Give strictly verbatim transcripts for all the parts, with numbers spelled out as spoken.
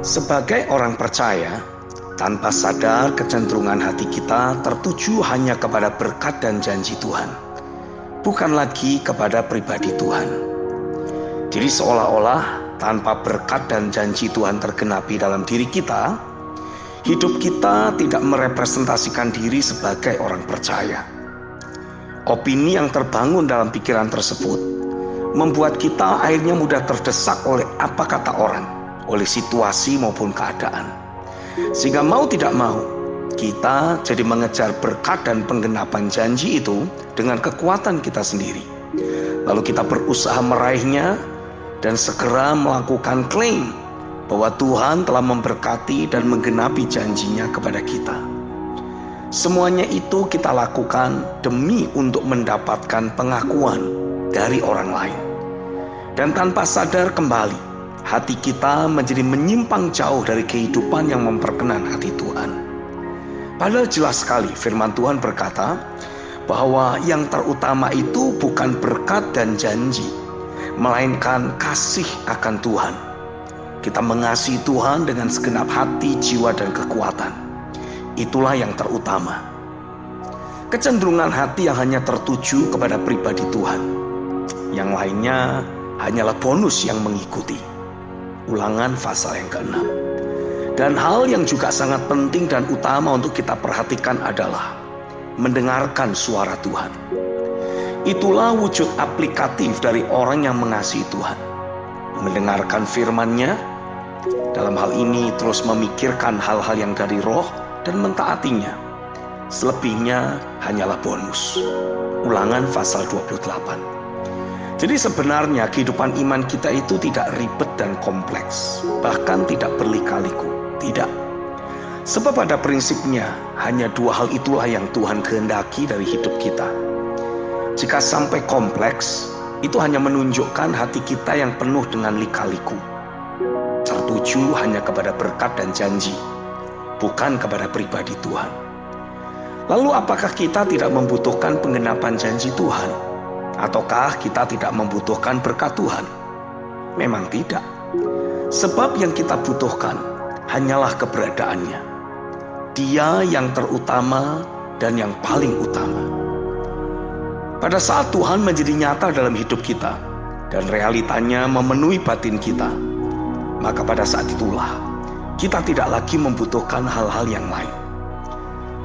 Sebagai orang percaya, tanpa sadar kecenderungan hati kita tertuju hanya kepada berkat dan janji Tuhan, bukan lagi kepada pribadi Tuhan. Jadi seolah-olah tanpa berkat dan janji Tuhan tergenapi dalam diri kita, hidup kita tidak merepresentasikan diri sebagai orang percaya. Opini yang terbangun dalam pikiran tersebut membuat kita akhirnya mudah terdesak oleh apa kata orang, oleh situasi maupun keadaan. Sehingga mau tidak mau, kita jadi mengejar berkat dan penggenapan janji itu dengan kekuatan kita sendiri. Lalu kita berusaha meraihnya dan segera melakukan klaim bahwa Tuhan telah memberkati dan menggenapi janjinya kepada kita. Semuanya itu kita lakukan demi untuk mendapatkan pengakuan dari orang lain. Dan tanpa sadar kembali, hati kita menjadi menyimpang jauh dari kehidupan yang memperkenan hati Tuhan. Padahal jelas sekali firman Tuhan berkata bahwa yang terutama itu bukan berkat dan janji, melainkan kasih akan Tuhan. Kita mengasihi Tuhan dengan segenap hati, jiwa, dan kekuatan. Itulah yang terutama. Kecenderungan hati yang hanya tertuju kepada pribadi Tuhan, yang lainnya hanyalah bonus yang mengikuti. Ulangan pasal yang keenam. Dan hal yang juga sangat penting dan utama untuk kita perhatikan adalah mendengarkan suara Tuhan. Itulah wujud aplikatif dari orang yang mengasihi Tuhan. Mendengarkan firman-Nya, dalam hal ini terus memikirkan hal-hal yang dari roh dan mentaatinya. Selebihnya hanyalah bonus. Ulangan pasal dua puluh delapan. Jadi sebenarnya kehidupan iman kita itu tidak ribet dan kompleks, bahkan tidak berlika-liku, tidak. Sebab pada prinsipnya hanya dua hal itulah yang Tuhan kehendaki dari hidup kita. Jika sampai kompleks, itu hanya menunjukkan hati kita yang penuh dengan lika-liku, tertuju hanya kepada berkat dan janji, bukan kepada pribadi Tuhan. Lalu apakah kita tidak membutuhkan penggenapan janji Tuhan? Ataukah kita tidak membutuhkan berkat Tuhan? Memang tidak. Sebab yang kita butuhkan hanyalah keberadaannya. Dia yang terutama dan yang paling utama. Pada saat Tuhan menjadi nyata dalam hidup kita dan realitanya memenuhi batin kita, maka pada saat itulah kita tidak lagi membutuhkan hal-hal yang lain.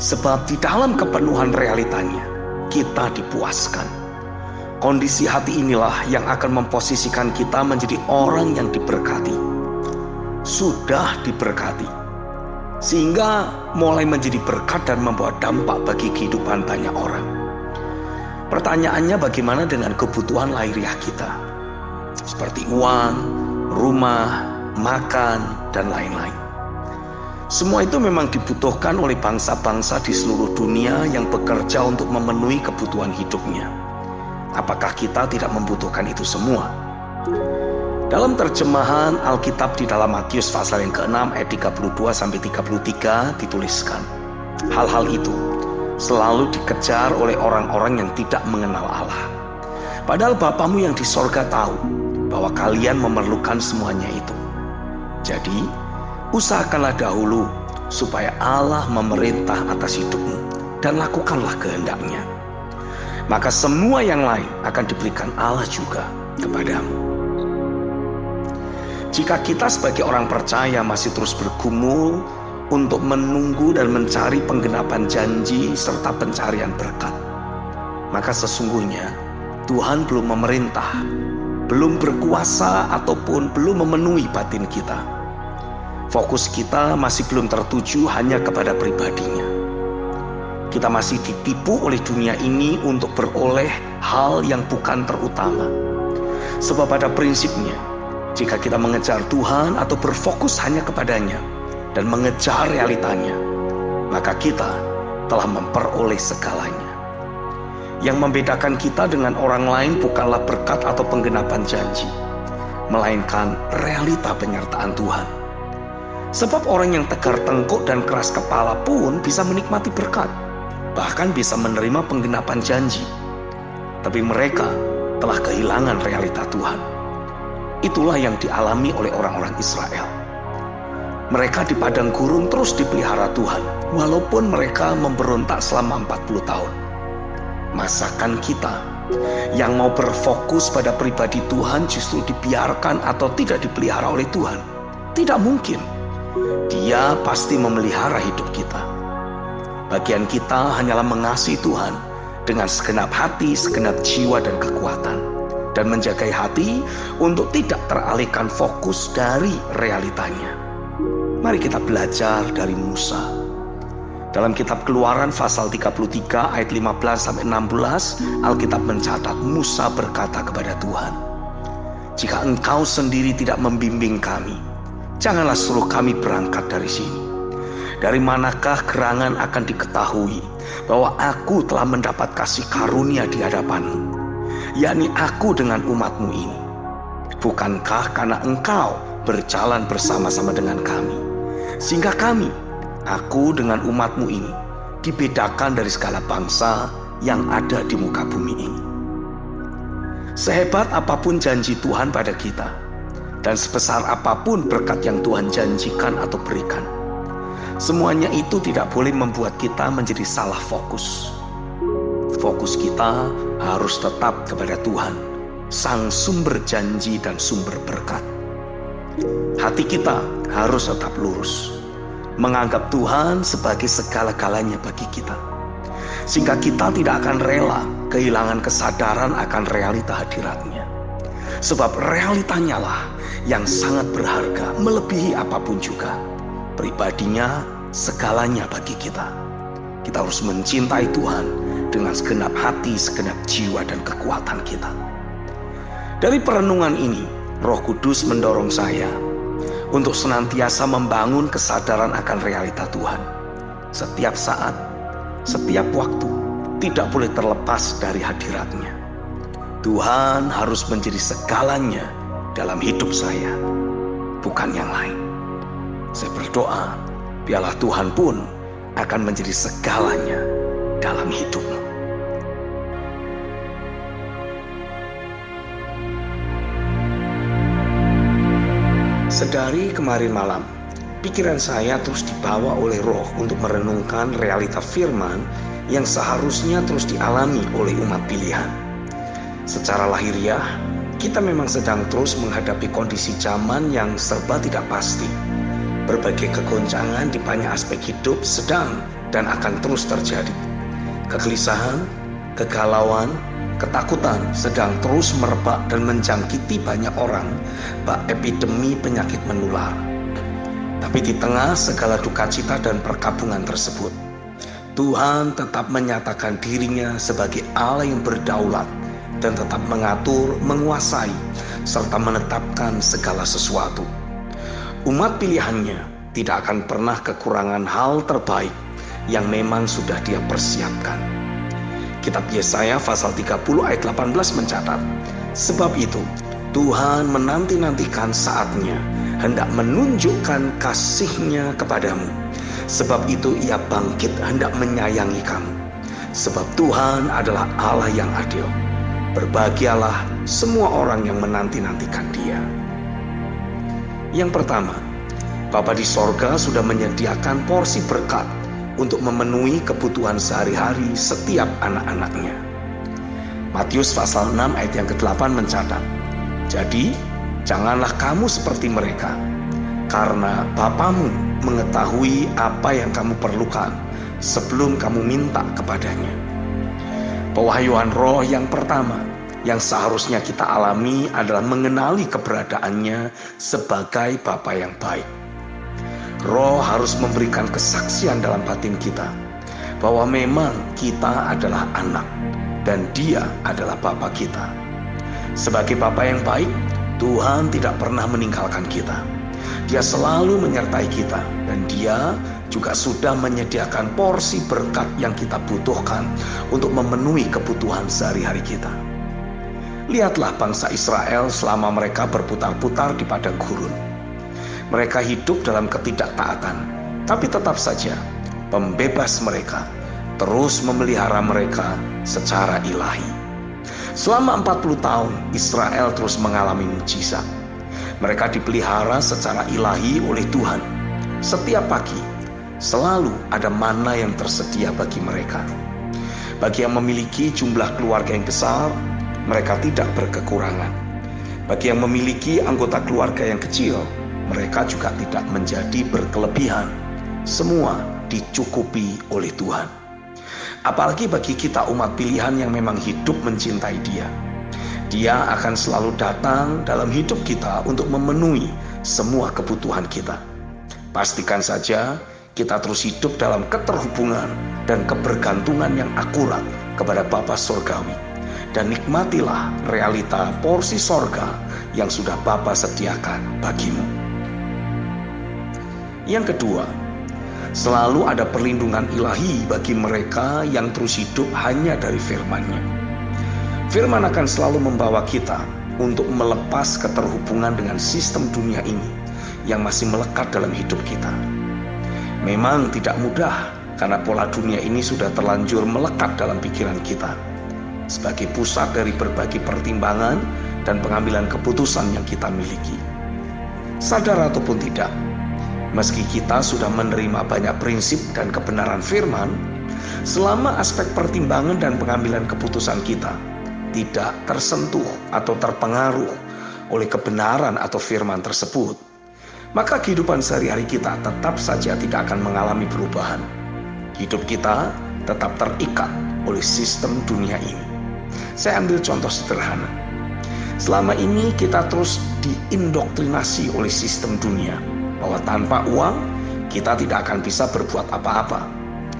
Sebab di dalam kepenuhan realitanya kita dipuaskan. Kondisi hati inilah yang akan memposisikan kita menjadi orang yang diberkati. Sudah diberkati, sehingga mulai menjadi berkat dan membawa dampak bagi kehidupan banyak orang. Pertanyaannya, bagaimana dengan kebutuhan lahiriah kita? Seperti uang, rumah, makan, dan lain-lain. Semua itu memang dibutuhkan oleh bangsa-bangsa di seluruh dunia yang bekerja untuk memenuhi kebutuhan hidupnya. Apakah kita tidak membutuhkan itu semua? Dalam terjemahan Alkitab di dalam Matius pasal yang keenam ayat tiga puluh dua sampai tiga puluh tiga dituliskan, hal-hal itu selalu dikejar oleh orang-orang yang tidak mengenal Allah. Padahal Bapamu yang di sorga tahu bahwa kalian memerlukan semuanya itu. Jadi, usahakanlah dahulu supaya Allah memerintah atas hidupmu dan lakukanlah kehendaknya. Maka semua yang lain akan diberikan Allah juga kepadamu. Jika kita sebagai orang percaya masih terus bergumul untuk menunggu dan mencari penggenapan janji serta pencarian berkat, maka sesungguhnya Tuhan belum memerintah, belum berkuasa ataupun belum memenuhi batin kita. Fokus kita masih belum tertuju hanya kepada pribadinya. Kita masih ditipu oleh dunia ini untuk beroleh hal yang bukan terutama. Sebab pada prinsipnya, jika kita mengejar Tuhan atau berfokus hanya kepadanya dan mengejar realitanya, maka kita telah memperoleh segalanya. Yang membedakan kita dengan orang lain bukanlah berkat atau penggenapan janji, melainkan realita penyertaan Tuhan. Sebab orang yang tegar tengkuk dan keras kepala pun bisa menikmati berkat, bahkan bisa menerima penggenapan janji. Tapi mereka telah kehilangan realita Tuhan. Itulah yang dialami oleh orang-orang Israel. Mereka di padang gurun terus dipelihara Tuhan, walaupun mereka memberontak selama empat puluh tahun. Masakan kita yang mau berfokus pada pribadi Tuhan justru dibiarkan atau tidak dipelihara oleh Tuhan? Tidak mungkin. Dia pasti memelihara hidup kita. Bagian kita hanyalah mengasihi Tuhan dengan segenap hati, segenap jiwa dan kekuatan, dan menjaga hati untuk tidak teralihkan fokus dari realitanya. Mari kita belajar dari Musa. Dalam kitab Keluaran pasal tiga puluh tiga ayat lima belas sampai enam belas, Alkitab mencatat Musa berkata kepada Tuhan, "Jika engkau sendiri tidak membimbing kami, janganlah suruh kami berangkat dari sini. Dari manakah gerangan akan diketahui bahwa aku telah mendapat kasih karunia di hadapanmu, yakni aku dengan umatmu ini? Bukankah karena engkau berjalan bersama-sama dengan kami, sehingga kami, aku dengan umatmu ini, dibedakan dari segala bangsa yang ada di muka bumi ini." Sehebat apapun janji Tuhan pada kita, dan sebesar apapun berkat yang Tuhan janjikan atau berikan, semuanya itu tidak boleh membuat kita menjadi salah fokus. Fokus kita harus tetap kepada Tuhan, sang sumber janji dan sumber berkat. Hati kita harus tetap lurus, menganggap Tuhan sebagai segala-galanya bagi kita, sehingga kita tidak akan rela kehilangan kesadaran akan realita hadiratnya. Sebab realitanya lah yang sangat berharga, melebihi apapun juga. Pribadinya, segalanya bagi kita. Kita harus mencintai Tuhan dengan segenap hati, segenap jiwa dan kekuatan kita. Dari perenungan ini, Roh Kudus mendorong saya untuk senantiasa membangun kesadaran akan realita Tuhan. Setiap saat, setiap waktu, tidak boleh terlepas dari hadiratnya. Tuhan harus menjadi segalanya dalam hidup saya, bukan yang lain. Saya berdoa, biarlah Tuhan pun akan menjadi segalanya dalam hidupmu. Sedari kemarin malam, pikiran saya terus dibawa oleh Roh untuk merenungkan realita firman yang seharusnya terus dialami oleh umat pilihan. Secara lahiriah, kita memang sedang terus menghadapi kondisi zaman yang serba tidak pasti. Berbagai kegoncangan di banyak aspek hidup sedang dan akan terus terjadi. Kegelisahan, kegalauan, ketakutan sedang terus merebak dan menjangkiti banyak orang, bak epidemi penyakit menular. Tapi di tengah segala duka cita dan perkabungan tersebut, Tuhan tetap menyatakan dirinya sebagai Allah yang berdaulat dan tetap mengatur, menguasai, serta menetapkan segala sesuatu. Umat pilihannya tidak akan pernah kekurangan hal terbaik yang memang sudah Dia persiapkan. Kitab Yesaya pasal tiga puluh ayat delapan belas mencatat, "Sebab itu Tuhan menanti-nantikan saatnya, hendak menunjukkan kasih-Nya kepadamu. Sebab itu Ia bangkit hendak menyayangi kamu. Sebab Tuhan adalah Allah yang adil. Berbahagialah semua orang yang menanti-nantikan Dia." Yang pertama, Bapa di sorga sudah menyediakan porsi berkat untuk memenuhi kebutuhan sehari-hari setiap anak-anaknya. Matius pasal enam ayat yang kedelapan mencatat, "Jadi, janganlah kamu seperti mereka, karena Bapamu mengetahui apa yang kamu perlukan sebelum kamu minta kepadanya." Pewahyuan Roh yang pertama yang seharusnya kita alami adalah mengenali keberadaannya sebagai Bapa yang baik. Roh harus memberikan kesaksian dalam batin kita bahwa memang kita adalah anak dan Dia adalah Bapa kita. Sebagai Bapa yang baik, Tuhan tidak pernah meninggalkan kita. Dia selalu menyertai kita, dan Dia juga sudah menyediakan porsi berkat yang kita butuhkan untuk memenuhi kebutuhan sehari-hari kita. Lihatlah bangsa Israel selama mereka berputar-putar di padang gurun. Mereka hidup dalam ketidaktaatan, tapi tetap saja pembebas mereka terus memelihara mereka secara ilahi. Selama empat puluh tahun, Israel terus mengalami mujizat. Mereka dipelihara secara ilahi oleh Tuhan. Setiap pagi, selalu ada mana yang tersedia bagi mereka. Bagi yang memiliki jumlah keluarga yang besar, mereka tidak berkekurangan. Bagi yang memiliki anggota keluarga yang kecil, mereka juga tidak menjadi berkelebihan. Semua dicukupi oleh Tuhan. Apalagi bagi kita umat pilihan yang memang hidup mencintai Dia. Dia akan selalu datang dalam hidup kita untuk memenuhi semua kebutuhan kita. Pastikan saja kita terus hidup dalam keterhubungan dan kebergantungan yang akurat kepada Bapa Sorgawi. Dan nikmatilah realita porsi sorga yang sudah Bapa sediakan bagimu. Yang kedua, selalu ada perlindungan ilahi bagi mereka yang terus hidup hanya dari firman-Nya. Firman akan selalu membawa kita untuk melepas keterhubungan dengan sistem dunia ini yang masih melekat dalam hidup kita. Memang tidak mudah karena pola dunia ini sudah terlanjur melekat dalam pikiran kita sebagai pusat dari berbagai pertimbangan dan pengambilan keputusan yang kita miliki. Sadar ataupun tidak, meski kita sudah menerima banyak prinsip dan kebenaran firman, selama aspek pertimbangan dan pengambilan keputusan kita tidak tersentuh atau terpengaruh oleh kebenaran atau firman tersebut, maka kehidupan sehari-hari kita tetap saja tidak akan mengalami perubahan. Hidup kita tetap terikat oleh sistem dunia ini. Saya ambil contoh sederhana. Selama ini kita terus diindoktrinasi oleh sistem dunia bahwa tanpa uang kita tidak akan bisa berbuat apa-apa.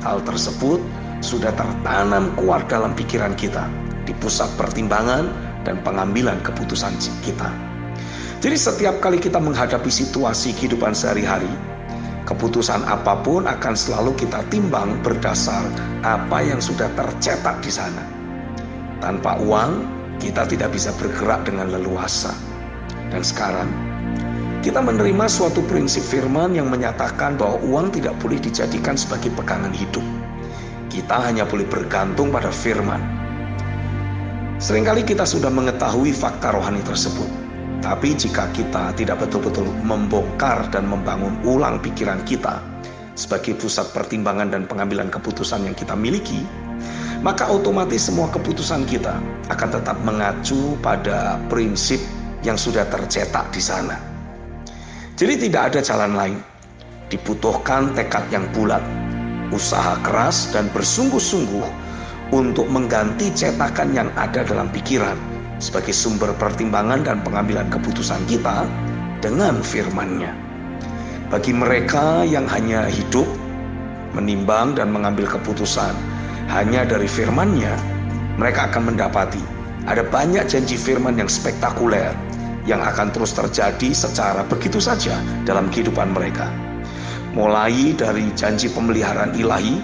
Hal tersebut sudah tertanam kuat dalam pikiran kita, di pusat pertimbangan dan pengambilan keputusan kita. Jadi setiap kali kita menghadapi situasi kehidupan sehari-hari, keputusan apapun akan selalu kita timbang berdasar apa yang sudah tercetak di sana. Tanpa uang kita tidak bisa bergerak dengan leluasa. Dan sekarang kita menerima suatu prinsip firman yang menyatakan bahwa uang tidak boleh dijadikan sebagai pegangan hidup. Kita hanya boleh bergantung pada firman. Seringkali kita sudah mengetahui fakta rohani tersebut. Tapi jika kita tidak betul-betul membongkar dan membangun ulang pikiran kita sebagai pusat pertimbangan dan pengambilan keputusan yang kita miliki, maka otomatis semua keputusan kita akan tetap mengacu pada prinsip yang sudah tercetak di sana. Jadi tidak ada jalan lain. Dibutuhkan tekad yang bulat, usaha keras dan bersungguh-sungguh untuk mengganti cetakan yang ada dalam pikiran sebagai sumber pertimbangan dan pengambilan keputusan kita dengan firman-Nya. Bagi mereka yang hanya hidup menimbang dan mengambil keputusan hanya dari firman-Nya, mereka akan mendapati ada banyak janji firman yang spektakuler yang akan terus terjadi secara begitu saja dalam kehidupan mereka. Mulai dari janji pemeliharaan ilahi,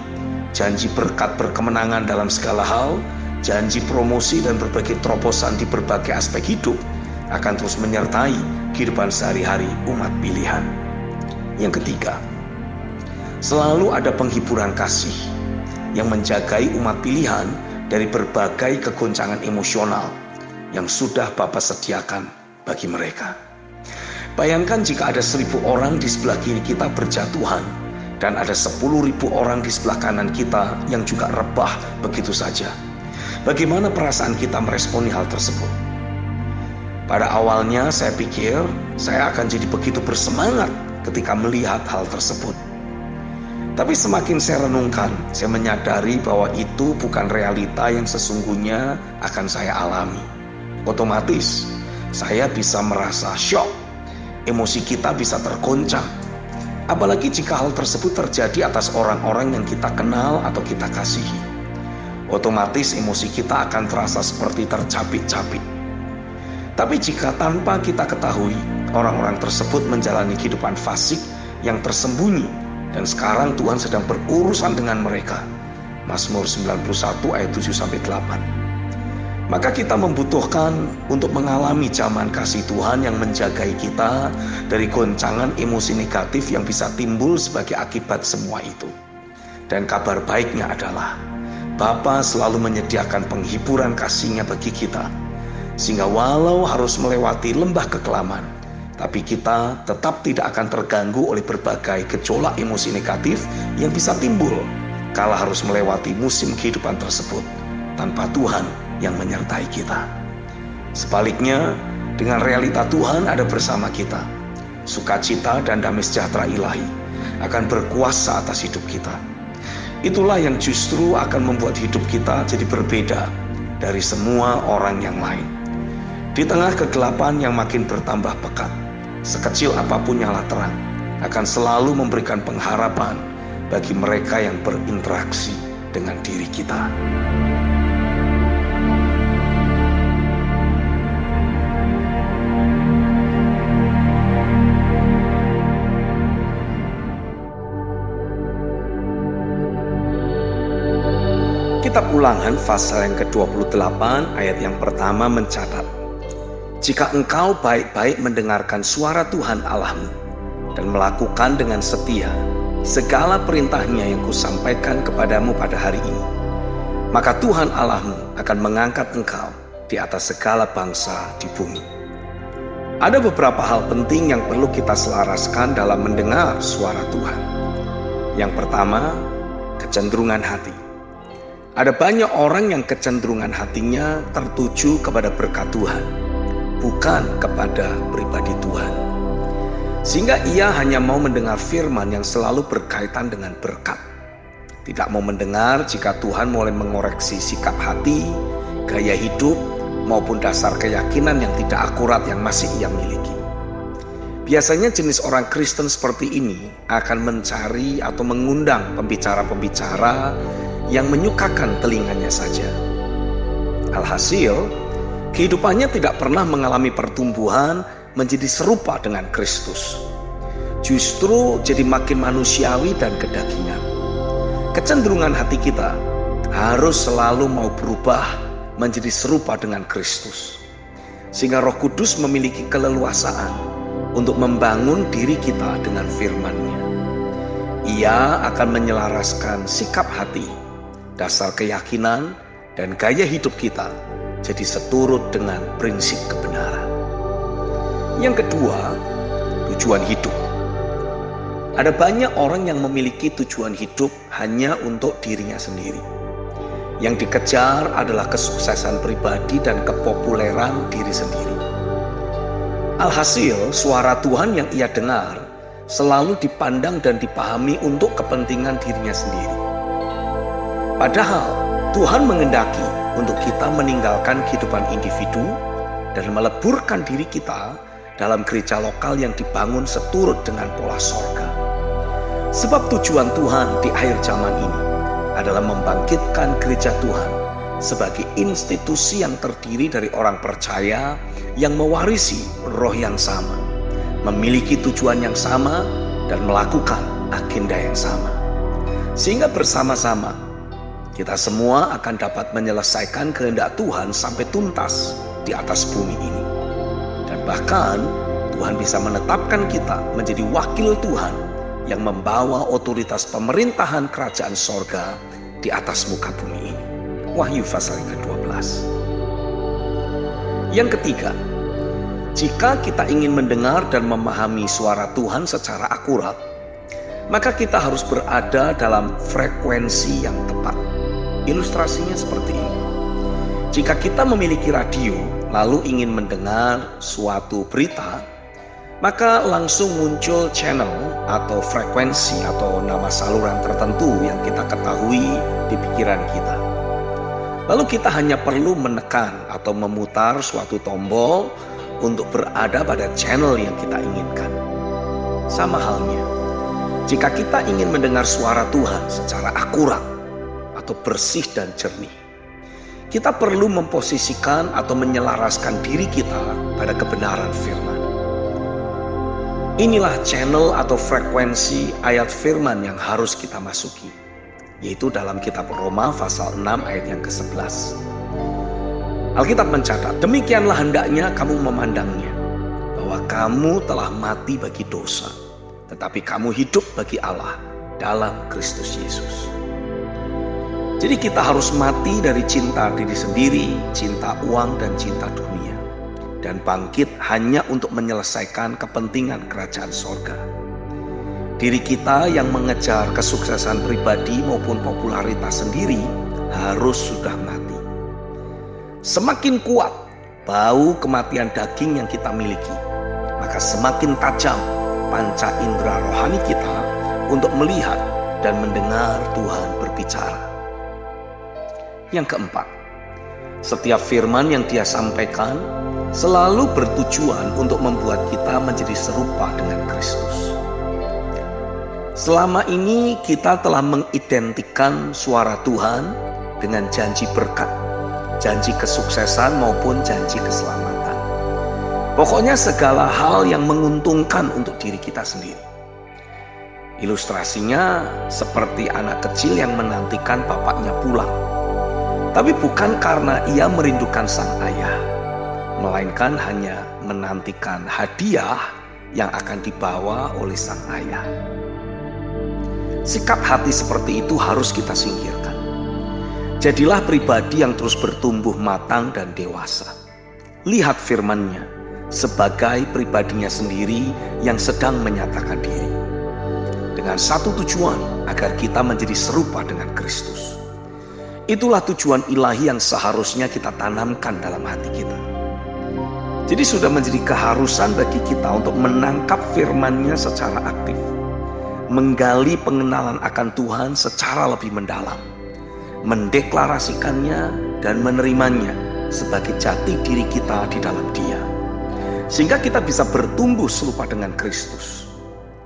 janji berkat berkemenangan dalam segala hal, janji promosi dan berbagai terobosan di berbagai aspek hidup akan terus menyertai kehidupan sehari-hari umat pilihan. Yang ketiga, selalu ada penghiburan kasih yang menjagai umat pilihan dari berbagai kegoncangan emosional yang sudah Bapa sediakan bagi mereka. Bayangkan jika ada seribu orang di sebelah kiri kita berjatuhan dan ada sepuluh ribu orang di sebelah kanan kita yang juga rebah begitu saja. Bagaimana perasaan kita meresponi hal tersebut? Pada awalnya saya pikir saya akan jadi begitu bersemangat ketika melihat hal tersebut. Tapi semakin saya renungkan, saya menyadari bahwa itu bukan realita yang sesungguhnya akan saya alami. Otomatis saya bisa merasa syok, emosi kita bisa tergoncang. Apalagi jika hal tersebut terjadi atas orang-orang yang kita kenal atau kita kasihi. Otomatis emosi kita akan terasa seperti tercabik-cabik. Tapi jika tanpa kita ketahui, orang-orang tersebut menjalani kehidupan fasik yang tersembunyi, dan sekarang Tuhan sedang berurusan dengan mereka. Mazmur sembilan puluh satu ayat tujuh sampai delapan. Maka kita membutuhkan untuk mengalami zaman kasih Tuhan yang menjagai kita dari goncangan emosi negatif yang bisa timbul sebagai akibat semua itu. Dan kabar baiknya adalah Bapa selalu menyediakan penghiburan kasih-Nya bagi kita, sehingga walau harus melewati lembah kekelaman, tapi kita tetap tidak akan terganggu oleh berbagai gejolak emosi negatif yang bisa timbul kala harus melewati musim kehidupan tersebut tanpa Tuhan yang menyertai kita. Sebaliknya, dengan realita Tuhan ada bersama kita, sukacita dan damai sejahtera ilahi akan berkuasa atas hidup kita. Itulah yang justru akan membuat hidup kita jadi berbeda dari semua orang yang lain. Di tengah kegelapan yang makin bertambah pekat, sekecil apapun nyala terang akan selalu memberikan pengharapan bagi mereka yang berinteraksi dengan diri kita. Kitab Ulangan pasal yang ke dua puluh delapan ayat yang pertama mencatat, "Jika engkau baik-baik mendengarkan suara Tuhan Allahmu dan melakukan dengan setia segala perintahnya yang kusampaikan kepadamu pada hari ini, maka Tuhan Allahmu akan mengangkat engkau di atas segala bangsa di bumi." Ada beberapa hal penting yang perlu kita selaraskan dalam mendengar suara Tuhan. Yang pertama, kecenderungan hati. Ada banyak orang yang kecenderungan hatinya tertuju kepada berkat Tuhan, bukan kepada pribadi Tuhan. Sehingga ia hanya mau mendengar firman yang selalu berkaitan dengan berkat. Tidak mau mendengar jika Tuhan mulai mengoreksi sikap hati, gaya hidup, maupun dasar keyakinan yang tidak akurat yang masih ia miliki. Biasanya jenis orang Kristen seperti ini akan mencari atau mengundang pembicara-pembicara yang menyukakan telinganya saja. Alhasil, kehidupannya tidak pernah mengalami pertumbuhan menjadi serupa dengan Kristus. Justru jadi makin manusiawi dan kedagingan. Kecenderungan hati kita harus selalu mau berubah menjadi serupa dengan Kristus, sehingga Roh Kudus memiliki keleluasaan untuk membangun diri kita dengan firman-Nya. Ia akan menyelaraskan sikap hati, dasar keyakinan, dan gaya hidup kita jadi seturut dengan prinsip kebenaran. Yang kedua, tujuan hidup. Ada banyak orang yang memiliki tujuan hidup hanya untuk dirinya sendiri. Yang dikejar adalah kesuksesan pribadi dan kepopuleran diri sendiri. Alhasil, suara Tuhan yang ia dengar selalu dipandang dan dipahami untuk kepentingan dirinya sendiri. Padahal Tuhan menghendaki untuk kita meninggalkan kehidupan individu dan meleburkan diri kita dalam gereja lokal yang dibangun seturut dengan pola sorga. Sebab tujuan Tuhan di akhir zaman ini adalah membangkitkan gereja Tuhan sebagai institusi yang terdiri dari orang percaya yang mewarisi roh yang sama, memiliki tujuan yang sama, dan melakukan agenda yang sama. Sehingga bersama-sama kita semua akan dapat menyelesaikan kehendak Tuhan sampai tuntas di atas bumi ini. Dan bahkan Tuhan bisa menetapkan kita menjadi wakil Tuhan yang membawa otoritas pemerintahan kerajaan sorga di atas muka bumi ini. Wahyu pasal ke dua belas. Yang ketiga, jika kita ingin mendengar dan memahami suara Tuhan secara akurat, maka kita harus berada dalam frekuensi yang tepat. Ilustrasinya seperti ini. Jika kita memiliki radio lalu ingin mendengar suatu berita, maka langsung muncul channel atau frekuensi atau nama saluran tertentu yang kita ketahui di pikiran kita. Lalu kita hanya perlu menekan atau memutar suatu tombol untuk berada pada channel yang kita inginkan. Sama halnya, jika kita ingin mendengar suara Tuhan secara akurat atau bersih dan jernih, kita perlu memposisikan atau menyelaraskan diri kita pada kebenaran firman. Inilah channel atau frekuensi ayat firman yang harus kita masuki, yaitu dalam kitab Roma pasal enam ayat yang ke sebelas. Alkitab mencatat, "Demikianlah hendaknya kamu memandangnya, bahwa kamu telah mati bagi dosa, tetapi kamu hidup bagi Allah dalam Kristus Yesus." Jadi kita harus mati dari cinta diri sendiri, cinta uang, dan cinta dunia. Dan bangkit hanya untuk menyelesaikan kepentingan kerajaan sorga. Diri kita yang mengejar kesuksesan pribadi maupun popularitas sendiri harus sudah mati. Semakin kuat bau kematian daging yang kita miliki, maka semakin tajam panca indera rohani kita untuk melihat dan mendengar Tuhan berbicara. Yang keempat, setiap firman yang Dia sampaikan selalu bertujuan untuk membuat kita menjadi serupa dengan Kristus. Selama ini kita telah mengidentikan suara Tuhan dengan janji berkat, janji kesuksesan maupun janji keselamatan. Pokoknya segala hal yang menguntungkan untuk diri kita sendiri. Ilustrasinya seperti anak kecil yang menantikan bapaknya pulang. Tapi bukan karena ia merindukan sang ayah, melainkan hanya menantikan hadiah yang akan dibawa oleh sang ayah. Sikap hati seperti itu harus kita singkirkan. Jadilah pribadi yang terus bertumbuh matang dan dewasa. Lihat firman-Nya sebagai pribadinya sendiri yang sedang menyatakan diri, dengan satu tujuan agar kita menjadi serupa dengan Kristus. Itulah tujuan ilahi yang seharusnya kita tanamkan dalam hati kita. Jadi sudah menjadi keharusan bagi kita untuk menangkap firman-Nya secara aktif, menggali pengenalan akan Tuhan secara lebih mendalam, mendeklarasikannya dan menerimanya sebagai jati diri kita di dalam Dia, sehingga kita bisa bertumbuh serupa dengan Kristus.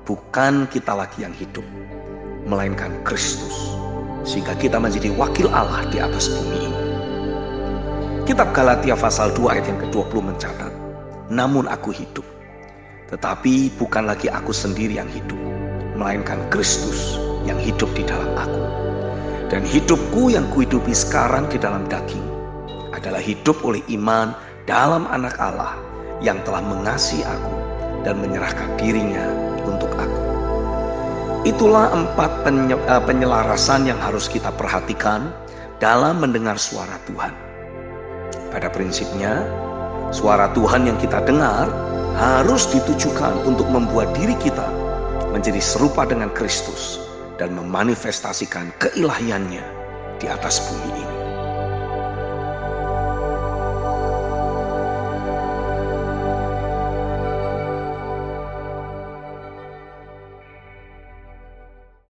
Bukan kita lagi yang hidup, melainkan Kristus, sehingga kita menjadi wakil Allah di atas bumi ini. Kitab Galatia pasal dua ayat yang kedua puluh mencatat, namun aku hidup, tetapi bukan lagi aku sendiri yang hidup, melainkan Kristus yang hidup di dalam aku. Dan hidupku yang kuhidupi sekarang di dalam daging adalah hidup oleh iman dalam Anak Allah yang telah mengasihi aku dan menyerahkan dirinya untuk aku. Itulah empat penyelarasan yang harus kita perhatikan dalam mendengar suara Tuhan. Pada prinsipnya, suara Tuhan yang kita dengar harus ditujukan untuk membuat diri kita menjadi serupa dengan Kristus dan memanifestasikan keilahiannya di atas bumi ini.